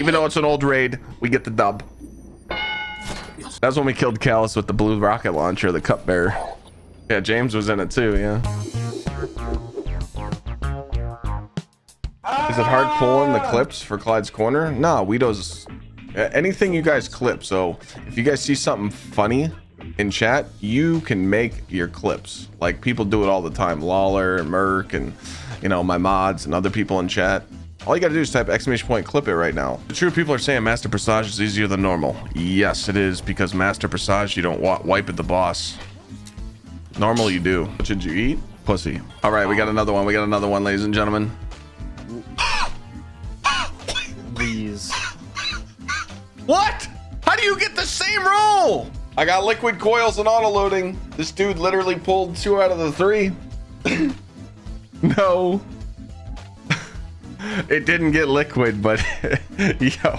Even though it's an old raid, we get the dub. That's when we killed Kallus with the blue rocket launcher, the cupbearer. Yeah, James was in it too, yeah. Is it hard pulling the clips for Clyde's corner? Nah, Weedo's anything you guys clip. So if you guys see something funny in chat, you can make your clips. Like, people do it all the time. Lawler and Merc and, you know, my mods and other people in chat. All you gotta do is type !clip clip it right now. The true people are saying master presage is easier than normal. Yes, it is, because master presage, you don't wipe at the boss. Normal, you do. What did you eat? Pussy. All right, we got another one. We got another one, ladies and gentlemen. Please. What? How do you get the same roll? I got liquid coils and auto loading. This dude literally pulled 2 out of the 3. No. It didn't get liquid, but yo.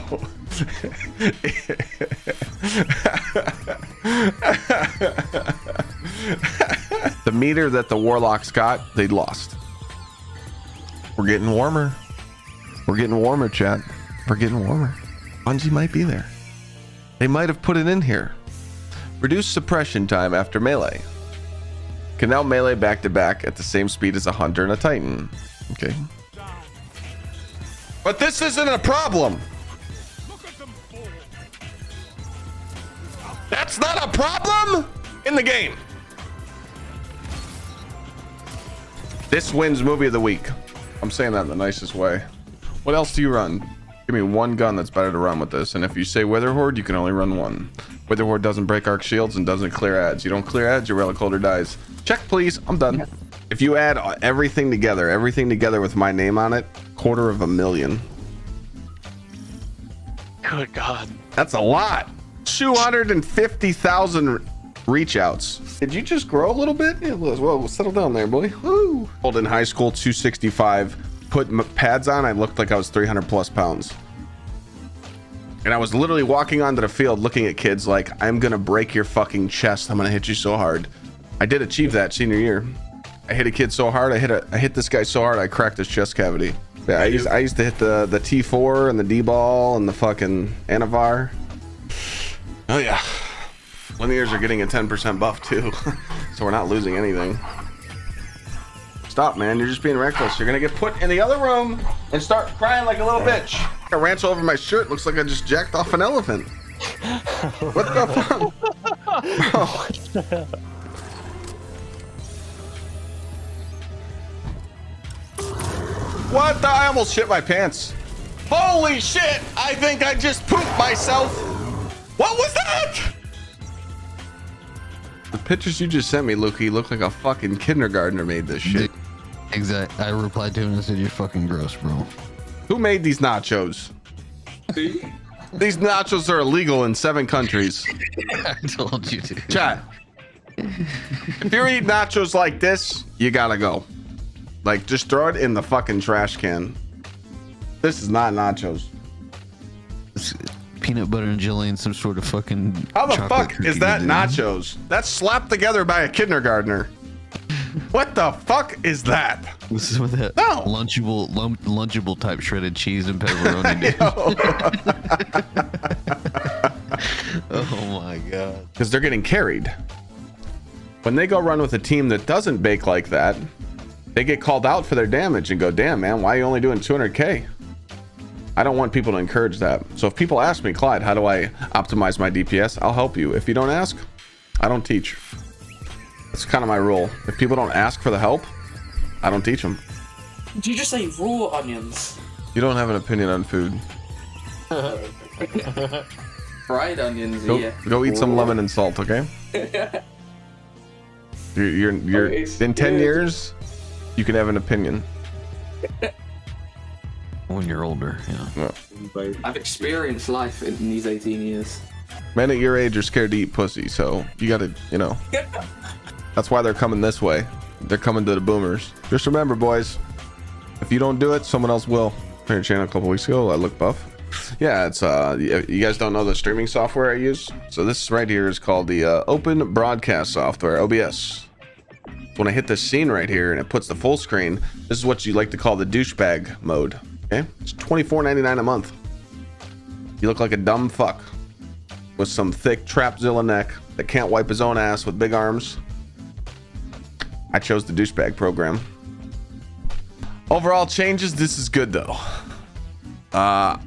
The meter that the Warlocks got, they lost. We're getting warmer. We're getting warmer, chat. We're getting warmer. Bungie might be there. They might have put it in here. Reduce suppression time after melee. Can now melee back to back at the same speed as a Hunter and a Titan. Okay. But this isn't a problem. That's not a problem in the game. This wins movie of the week. I'm saying that in the nicest way. What else do you run? Give me one gun that's better to run with this. And if you say Wither Horde, you can only run one. Wither Horde doesn't break arc shields and doesn't clear ads. You don't clear ads, your relic holder dies. Check, please. I'm done. If you add everything together with my name on it, $250,000. Good God. That's a lot. 250,000 reach outs. Did you just grow a little bit? Yeah, well, settle down there, boy. Woo. Holden high school, 265. Put pads on, I looked like I was 300 plus pounds. And I was literally walking onto the field looking at kids like, I'm gonna break your fucking chest. I'm gonna hit you so hard. I did achieve that senior year. I hit a kid so hard. I hit this guy so hard I cracked his chest cavity. Yeah, I used to hit the T4 and the D ball and the fucking Anavar. Oh yeah, linears are getting a 10% buff too, so we're not losing anything. Stop, man! You're just being reckless. You're gonna get put in the other room and start crying like a little bitch. I ranch all over my shirt. Looks like I just jacked off an elephant. What the fuck? What the hell? What the? I almost shit my pants. Holy shit! I think I just pooped myself. What was that? The pictures you just sent me, Lukey, look like a fucking kindergartner made this shit. Exactly. I replied to him and said, "You're fucking gross, bro." Who made these nachos? These nachos are illegal in 7 countries. I told you to. Chat. If you're eating nachos like this, you gotta go. Like, just throw it in the fucking trash can. This is not nachos. It's peanut butter and jelly and some sort of fucking chocolate. How the fuck is that nachos? That's slapped together by a kindergartner. What the fuck is that? This is with that lunchable type shredded cheese and pepperoni. Oh my God. Because they're getting carried. When they go run with a team that doesn't bake like that, they get called out for their damage and go, damn, man, why are you only doing 200K? I don't want people to encourage that. So if people ask me, Clyde, how do I optimize my DPS? I'll help you. If you don't ask, I don't teach. That's kind of my rule. If people don't ask for the help, I don't teach them. Did you just say raw onions? You don't have an opinion on food. Fried onions, yeah. Go eat some lemon and salt, okay? You're in 10 years... You can have an opinion when you're older. Yeah. Yeah, I've experienced life in these 18 years. Men at your age are scared to eat pussy, so you gotta, you know. That's why they're coming this way. They're coming to the boomers. Just remember, boys, if you don't do it, someone else will. Your channel a couple weeks ago, I look buff. Yeah, it's you guys don't know the streaming software I use. So this right here is called the Open Broadcast Software, OBS. When I hit this scene right here and it puts the full screen, this is what you like to call the douchebag mode. Okay, it's $24.99 a month. You look like a dumb fuck with some thick Trapzilla neck that can't wipe his own ass with big arms. I chose the douchebag program. Overall changes, this is good though. I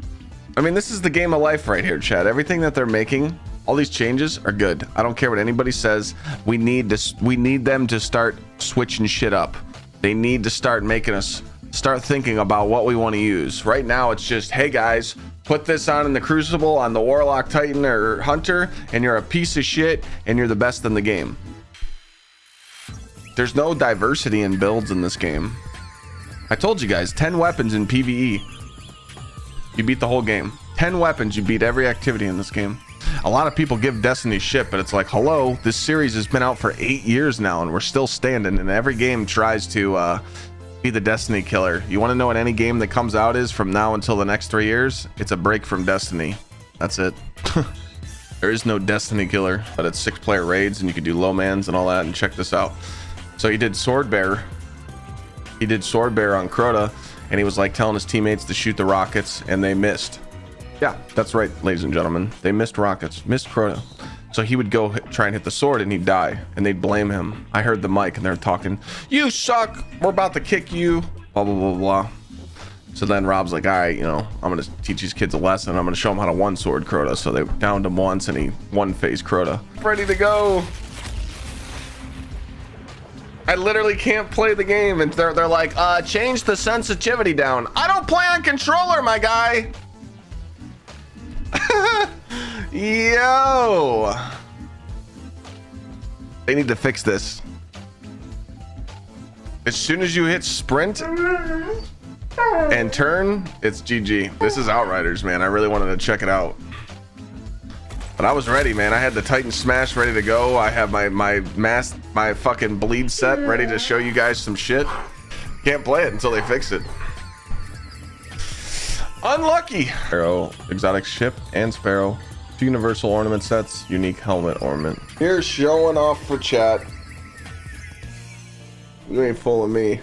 mean, this is the game of life right here, Chad. Everything that they're making, all these changes are good. I don't care what anybody says. We need them to start switching shit up. They need to start making us start thinking about what we want to use. Right now, it's just, hey guys, put this on in the Crucible on the Warlock, Titan, or Hunter, and you're a piece of shit, and you're the best in the game. There's no diversity in builds in this game. I told you guys, 10 weapons in PvE. You beat the whole game. 10 weapons, you beat every activity in this game. A lot of people give Destiny shit, but it's like, hello, this series has been out for 8 years now, and we're still standing, and every game tries to be the Destiny killer. You want to know what any game that comes out is from now until the next 3 years? It's a break from Destiny. That's it. There is no Destiny killer, but it's 6-player raids, and you can do low mans and all that, and check this out. So he did Sword Bear. He did Sword Bear on Crota, and he was like telling his teammates to shoot the rockets, and they missed. Yeah, that's right, ladies and gentlemen. They missed rockets, missed Crota. So he would go try and hit the sword, and he'd die, and they'd blame him. I heard the mic, and they're talking, "You suck. We're about to kick you." Blah blah blah blah. So then Rob's like, "All right, you know, I'm gonna teach these kids a lesson. I'm gonna show them how to one-sword Crota." So they downed him once, and he one-phased Crota. Ready to go. I literally can't play the game, and they're like, change the sensitivity down. I don't play on controller, my guy. Yo. They need to fix this. As soon as you hit sprint and turn, it's GG. This is Outriders, man. I really wanted to check it out. But I was ready, man. I had the Titan Smash ready to go. I have my fucking bleed set ready to show you guys some shit. Can't play it until they fix it. Unlucky! Sparrow, exotic ship and Sparrow. Two universal ornament sets, unique helmet ornament. You're showing off for chat. You ain't fooling me.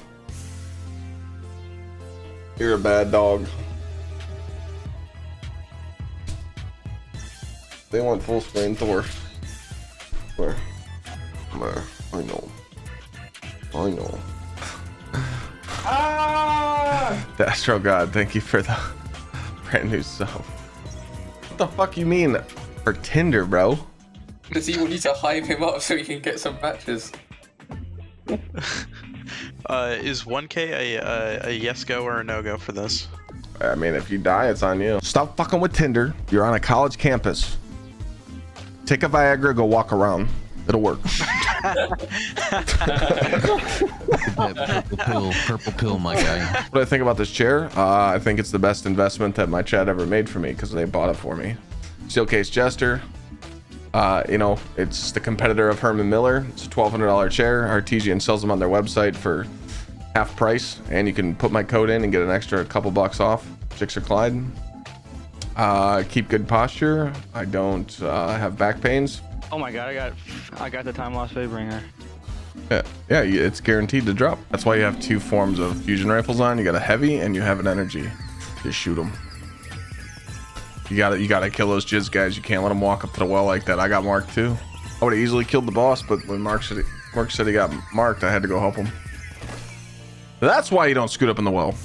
You're a bad dog. They want full screen Thor. Where? I know. Ah! The Astro God, thank you for the brand new sub. What the fuck you mean for Tinder, bro? Does he need to hype him up so he can get some matches? Is 1K a yes go or a no go for this? I mean, if you die, it's on you. Stop fucking with Tinder. You're on a college campus. Take a Viagra, go walk around. It'll work. purple pill, my guy. What do I think about this chair? I think it's the best investment that my chat ever made for me because they bought it for me. Steelcase Jester. You know, it's the competitor of Herman Miller. It's a $1,200 chair. Artesian sells them on their website for half price, and you can put my code in and get an extra couple bucks off. Sixer Clyde. Keep good posture. I don't have back pains. Oh my god, I got the time lost Waybringer. Yeah, it's guaranteed to drop. That's why you have two forms of fusion rifles on. You got a heavy and you have an energy. Just shoot them. You gotta kill those jizz guys. You can't let them walk up to the well like that. I got marked too. I would have easily killed the boss, but when Merc said he got marked, I had to go help him. That's why you don't scoot up in the well.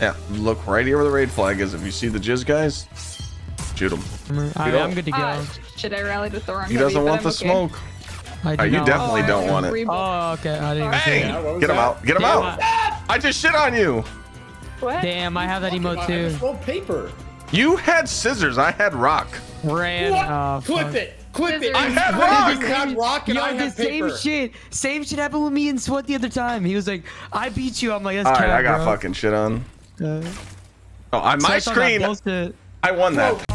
Yeah, look right here where the raid flag is. If you see the jizz guys, shoot him. I'm good to go. Should I rally to Thor? He doesn't want the smoke. I do. You definitely don't want it. Oh, okay. I didn't see that. Get him out. Get him out. I just shit on you. What? Damn, I have that emote too. Roll paper. You had scissors. I had rock. Ran. Oh, clip it. Clip it. I had rock. You had rock and I had paper. Same shit happened with me and Sweat the other time. He was like, I beat you. I'm like, that's all right, I got fucking shit on. On my screen. I won that.